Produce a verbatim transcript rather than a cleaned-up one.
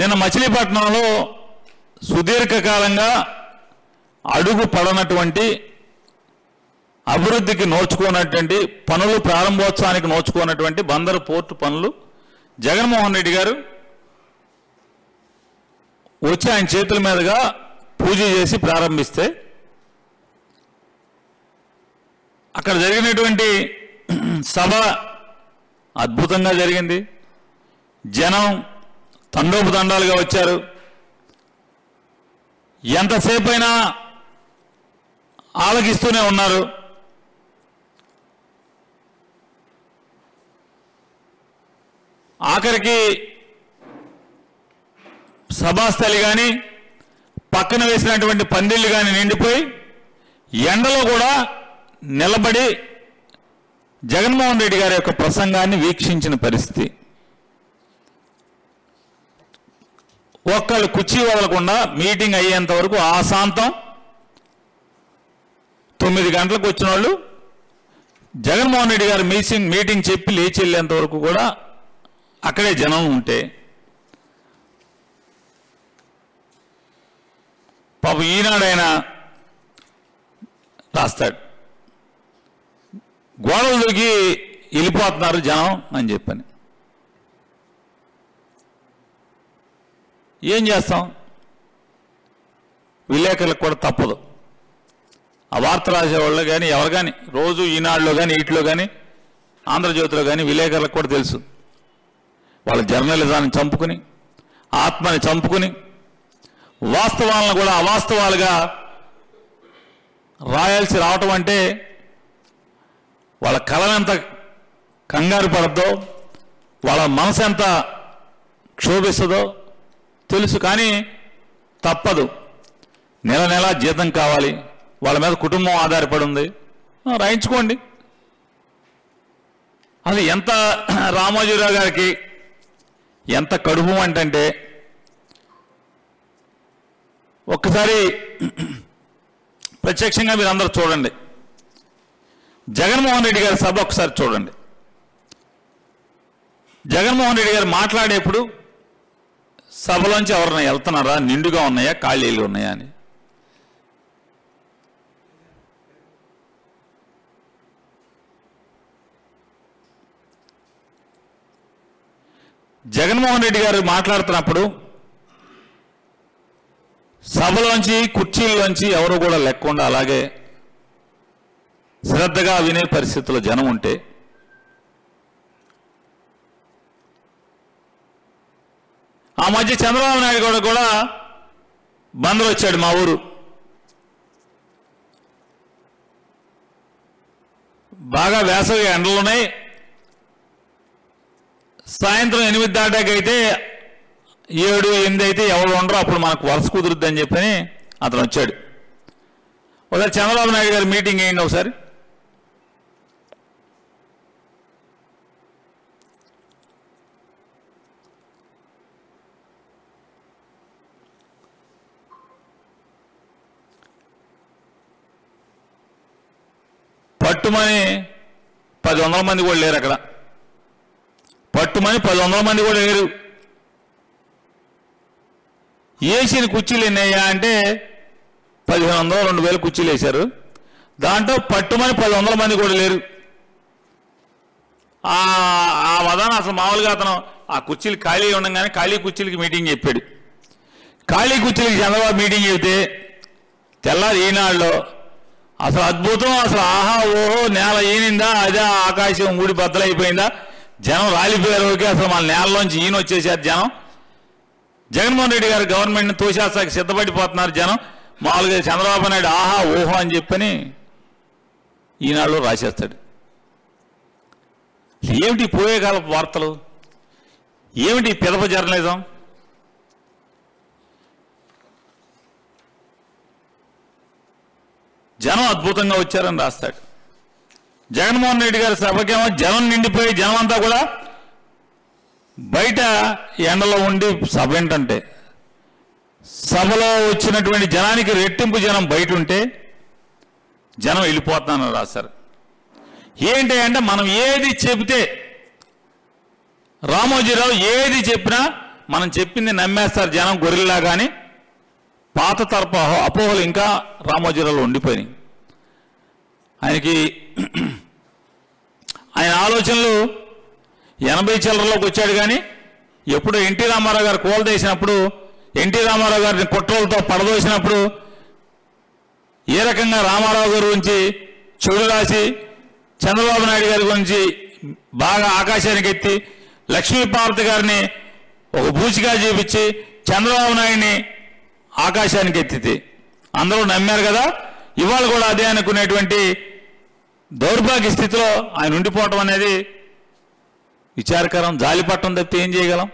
నిన్న మచిలీపట్నంలో సుదీర్ఘకాలంగా అడుగు పడనటువంటి అభివృద్ధికి నోచుకోనటువంటి పనులు ప్రారంభోత్సవానికి నోచుకోనటువంటి బందరు పోర్టు పనులు జగన్ మోహన్ రెడ్డి గారు వచ్చి ఆయన చేతుల మీదుగా పూజ చేసి ప్రారంభిస్తే అక్కడ జరిగినటువంటి సభ అద్భుతంగా జరిగింది. జనం తండోపతండాలుగా వచ్చారు. ఎంతసేపైనా ఆలకిస్తూనే ఉన్నారు. ఆఖరికి సభాస్థలి కానీ పక్కన వేసినటువంటి పందిళ్ళు కానీ నిండిపోయి ఎండలో కూడా నిలబడి జగన్మోహన్ రెడ్డి గారి యొక్క ప్రసంగాన్ని వీక్షించిన పరిస్థితి. ఒక్కళ్ళు కుర్చీ వదలకుండా మీటింగ్ అయ్యేంత వరకు ఆ శాంతం. తొమ్మిది గంటలకు వచ్చిన వాళ్ళు జగన్మోహన్ రెడ్డి గారు మీటింగ్ మీటింగ్ చెప్పి లేచి వెళ్ళేంత వరకు కూడా అక్కడే జనం ఉంటే పాపం ఈనాడైనా రాస్తాడు గోడలు దొరికి వెళ్ళిపోతున్నారు జనం అని చెప్పని. ఏం చేస్తాం, విలేకరులకు కూడా తప్పదు. ఆ వార్త రాసేవాళ్ళు కానీ ఎవరు కానీ రోజు ఈనాడులో కానీ వీటిలో కానీ ఆంధ్రజ్యోతిలో కానీ విలేకరులకు కూడా తెలుసు వాళ్ళ జర్నలిజాన్ని చంపుకుని ఆత్మని చంపుకుని వాస్తవాలను కూడా అవాస్తవాలుగా రాయాల్సి రావటం అంటే వాళ్ళ కళనెంత కంగారు పడద్దో వాళ్ళ మనసు ఎంత క్షోభిస్తుందో తెలుసు. కానీ తప్పదు, నెల నెలా జీతం కావాలి, వాళ్ళ మీద కుటుంబం ఆధారపడి ఉంది, రాయించుకోండి. అది ఎంత రామోజీరావు గారికి ఎంత కడుపు అంటే ఒక్కసారి ప్రత్యక్షంగా మీరు అందరూ చూడండి, జగన్మోహన్ రెడ్డి గారి సభ ఒకసారి చూడండి. జగన్మోహన్ రెడ్డి గారు మాట్లాడేప్పుడు సభలోంచి ఎవరైనా వెళ్తున్నారా, నిండుగా ఉన్నాయా, ఖాళీలు ఉన్నాయా అని. జగన్మోహన్ రెడ్డి గారు మాట్లాడుతున్నప్పుడు సభలోంచి కుర్చీల్లోంచి ఎవరు కూడా లేకుండా అలాగే శ్రద్ధగా వినే పరిస్థితుల్లో జనం ఉంటే ఆ మధ్య చంద్రబాబు నాయుడు కూడా కూడా బందరు వచ్చాడు మా ఊరు. బాగా వేసవి ఎండలున్నాయి. సాయంత్రం ఎనిమిది దాటాకైతే ఏడు ఎనిమిది అయితే ఎవరు ఉండరు, అప్పుడు మనకు వరుస కుదురుద్ది అని చెప్పని అతను వచ్చాడు. ఒకసారి చంద్రబాబు నాయుడు గారి మీటింగ్ ఏంటి ఒకసారి పట్టుమని పది వందల మంది కూడా లేరు అక్కడ. పట్టుమని పది వందల మంది కూడా లేరు. వేసిన కుర్చీలు ఎన్నయ్యా అంటే పదిహేను వందలు రెండు వేల కుర్చీలు వేశారు. దాంట్లో పట్టుమని పది వందల మంది కూడా లేరు. ఆ వదాన అసలు మామూలుగా అతను ఆ కుర్చీలు ఖాళీ ఉండగానే ఖాళీ కుర్చీలకి మీటింగ్ చెప్పాడు. ఖాళీ కుర్చీలకి చంద్రబాబు మీటింగ్ చెబితే తెల్లారి ఈనాడులో అసలు అద్భుతం, అసలు ఆహా ఓహో, నేల ఈనిందా, అదే ఆకాశం ఊడి బద్దలైపోయిందా, జనం రాలిపోయారు, ఓకే అసలు మన నేలలోంచి ఈయన వచ్చేసారు జనం, జగన్మోహన్ రెడ్డి గారు గవర్నమెంట్ని తోసేస్తాకి సిద్ధపడిపోతున్నారు జనం, మామూలుగా చంద్రబాబు నాయుడు ఆహా ఓహో అని చెప్పని ఈనాడులో రాసేస్తాడు. ఏమిటి పోయే కాలపు వార్తలు, ఏమిటి పిదప జర్నలిజం. జనం అద్భుతంగా వచ్చారని రాస్తాడు. జగన్మోహన్ రెడ్డి గారి సభకేమో జనం నిండిపోయి జనం అంతా కూడా బయట ఎండలో ఉండి సభ ఏంటంటే సభలో వచ్చినటువంటి జనానికి రెట్టింపు జనం బయట ఉంటే జనం వెళ్ళిపోతున్నారని రాశారు. ఏంటి అంటే మనం ఏది చెబితే రామోజీరావు ఏది చెప్పినా మనం చెప్పింది నమ్మేస్తారు జనం గొర్రెల్లా గాని పాత తరపు అపోహలు ఇంకా రామోజీరావులో ఉండిపోయినాయి. ఆయనకి ఆయన ఆలోచనలు ఎనభై చిల్లరలోకి వచ్చాడు కానీ ఎప్పుడు ఎన్టీ రామారావు గారు కోల్దేసినప్పుడు ఎన్టీ రామారావు గారిని కుట్రలతో పడదోసినప్పుడు ఏ రకంగా రామారావు గారి గురించి చెడు రాసి చంద్రబాబు నాయుడు గారి గురించి బాగా ఆకాశానికి ఎత్తి లక్ష్మీపార్వతి గారిని ఒక భూచిగా చూపించి చంద్రబాబు నాయుడిని ఆకాశానికి ఎత్తితే అందరూ నమ్మారు కదా. ఇవాళ కూడా అదే అనుకునేటువంటి దౌర్భాగ్య స్థితిలో ఆయన ఉండిపోవటం అనేది విచారకరం. జాలిపట్టం తప్పితే ఏం చేయగలం?